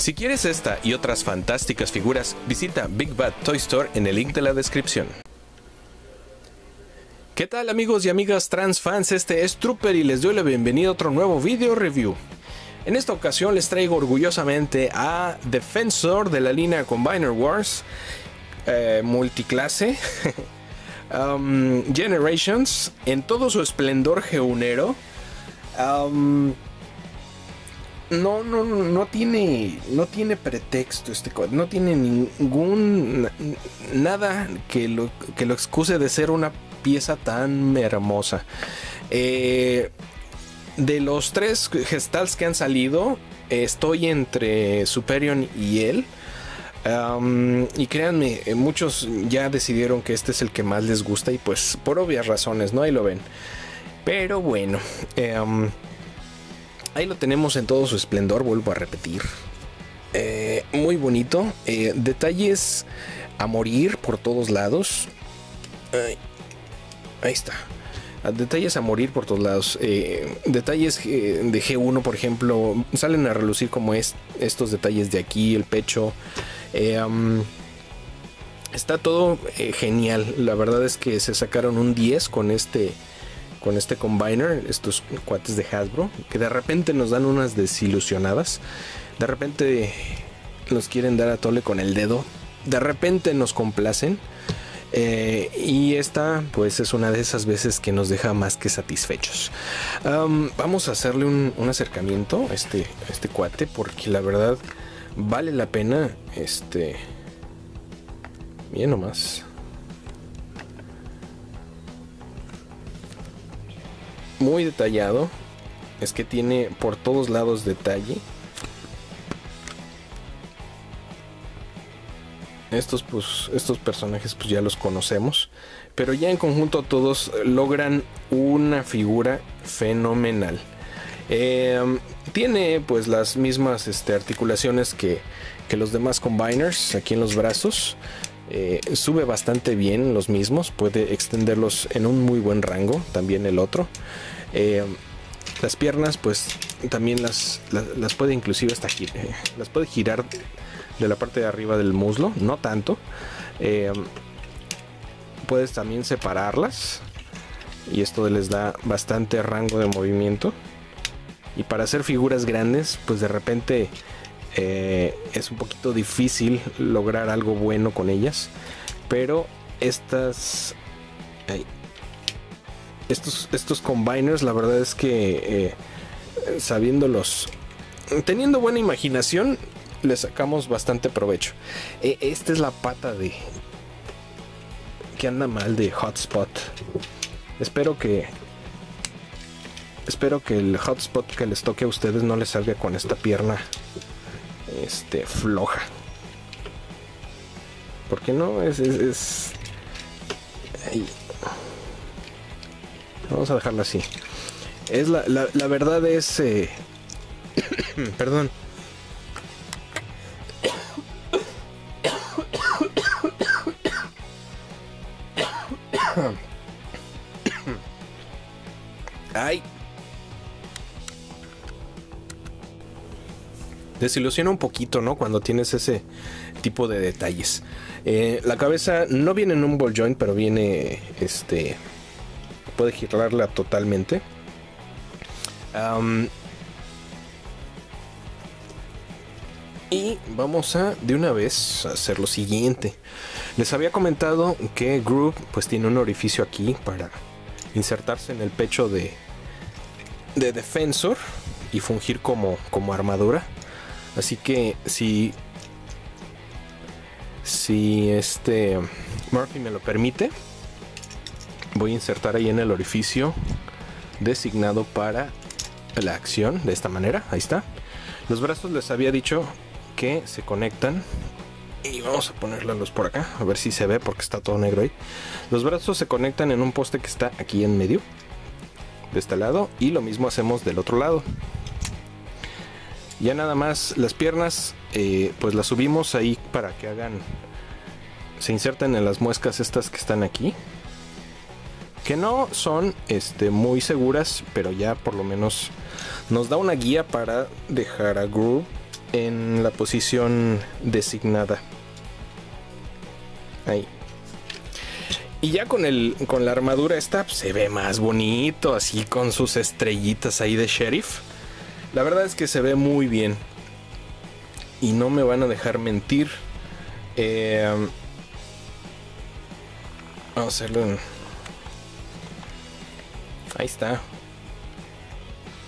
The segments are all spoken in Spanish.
Si quieres esta y otras fantásticas figuras, visita Big Bad Toy Store en el link de la descripción. ¿Qué tal, amigos y amigas transfans? Este es Trooper y les doy la bienvenida a otro nuevo video review. En esta ocasión les traigo orgullosamente a Defensor de la línea Combiner Wars, multiclase, Generations, en todo su esplendor geunero. No tiene pretexto este coche, no tiene nada que lo excuse de ser una pieza tan hermosa. De los tres gestals que han salido, estoy entre Superion y él. Y créanme, muchos ya decidieron que este es el que más les gusta y pues por obvias razones, ¿no? Ahí lo ven. Pero bueno, ahí lo tenemos en todo su esplendor, vuelvo a repetir. Muy bonito. Detalles a morir por todos lados. Ahí está. Detalles a morir por todos lados. Detalles de G1, por ejemplo, salen a relucir como estos detalles de aquí, el pecho. Está todo genial. La verdad es que se sacaron un 10 con este Combiner, estos cuates de Hasbro, que de repente nos dan unas desilusionadas, de repente nos quieren dar a tole con el dedo, de repente nos complacen, y esta pues es una de esas veces que nos deja más que satisfechos. Vamos a hacerle un acercamiento a este cuate, porque la verdad vale la pena. Bien nomás. Muy detallado, es que tiene por todos lados detalle. Estos personajes pues ya los conocemos, pero ya en conjunto todos logran una figura fenomenal. Tiene pues las mismas articulaciones que los demás Combiners aquí en los brazos. Sube bastante bien los mismos, puede extenderlos en un muy buen rango, también el otro. Las piernas pues también las puede inclusive hasta girar, las puede girar de la parte de arriba del muslo, no tanto. Puedes también separarlas y esto les da bastante rango de movimiento, y para hacer figuras grandes pues de repente es un poquito difícil lograr algo bueno con ellas, pero estos Combiners, la verdad es que teniendo buena imaginación, le sacamos bastante provecho. Esta es la pata de que anda mal de Hotspot. Espero que el Hotspot que les toque a ustedes no les salga con esta pierna floja, porque no es... Vamos a dejarla así. Es la verdad es perdón, ay, desilusiona un poquito, ¿no? Cuando tienes ese tipo de detalles. La cabeza no viene en un ball joint, pero viene puede girarla totalmente. Y vamos a de una vez hacer lo siguiente. Les había comentado que Groove pues tiene un orificio aquí para insertarse en el pecho de Defensor y fungir como armadura. Así que si Murphy me lo permite, voy a insertar ahí en el orificio designado para la acción, de esta manera. Ahí está. Los brazos les había dicho que se conectan, y vamos a poner la luz por acá, a ver si se ve, porque está todo negro ahí. Los brazos se conectan en un poste que está aquí en medio, de este lado, y lo mismo hacemos del otro lado. Ya nada más las piernas, pues las subimos ahí para que se inserten en las muescas estas que están aquí, que no son muy seguras, pero ya por lo menos nos da una guía para dejar a Groove en la posición designada. Ahí. Y ya con la armadura esta se ve más bonito, así con sus estrellitas ahí de sheriff. La verdad es que se ve muy bien. Y no me van a dejar mentir. Vamos a hacerlo en... Ahí está.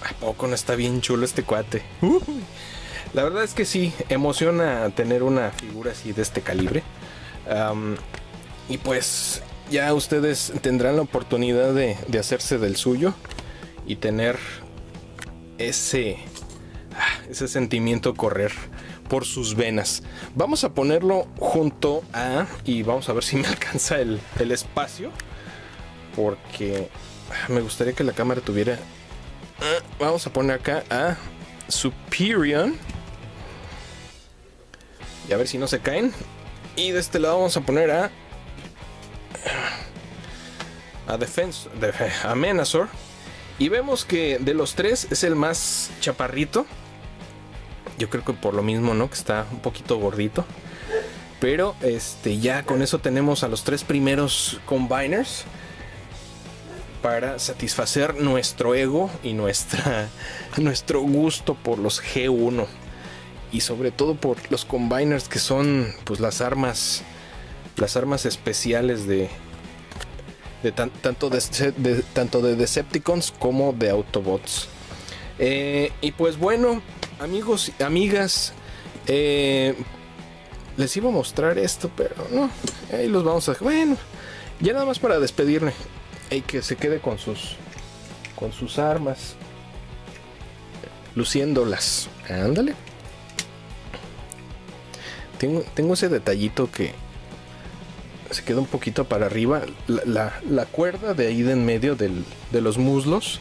¿A poco no está bien chulo este cuate? La verdad es que sí, emociona tener una figura así de este calibre. Y pues ya ustedes tendrán la oportunidad de hacerse del suyo y tener ese sentimiento correr por sus venas. Vamos a ponerlo junto a... y vamos a ver si me alcanza el espacio, porque me gustaría que la cámara tuviera... Vamos a poner acá a Superion y a ver si no se caen. Y de este lado vamos a poner a Defensor, Amenazor. Y vemos que de los tres es el más chaparrito. Yo creo que por lo mismo, ¿no? Que está un poquito gordito. Pero ya con eso tenemos a los tres primeros Combiners para satisfacer nuestro ego y nuestro gusto por los G1. Y sobre todo por los Combiners, que son pues las armas especiales tanto de Decepticons como de Autobots. Y pues bueno, amigos y amigas, les iba a mostrar esto, pero no, ahí los vamos a... Bueno, ya nada más para despedirme. Y que se quede con sus armas, luciéndolas. Ándale. Tengo ese detallito que se queda un poquito para arriba. La cuerda de ahí de en medio de los muslos,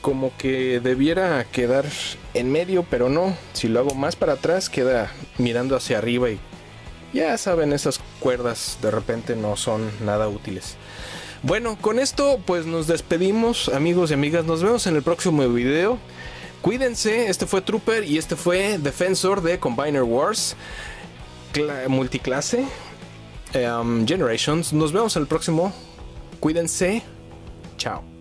como que debiera quedar en medio, pero no. Si lo hago más para atrás, queda mirando hacia arriba. Y ya saben, esas cuerdas de repente no son nada útiles. Bueno, con esto pues nos despedimos, amigos y amigas. Nos vemos en el próximo video. Cuídense. Este fue Trooper y este fue Defensor de Combiner Wars multiclase Generations. Nos vemos en el próximo. Cuídense. Chao.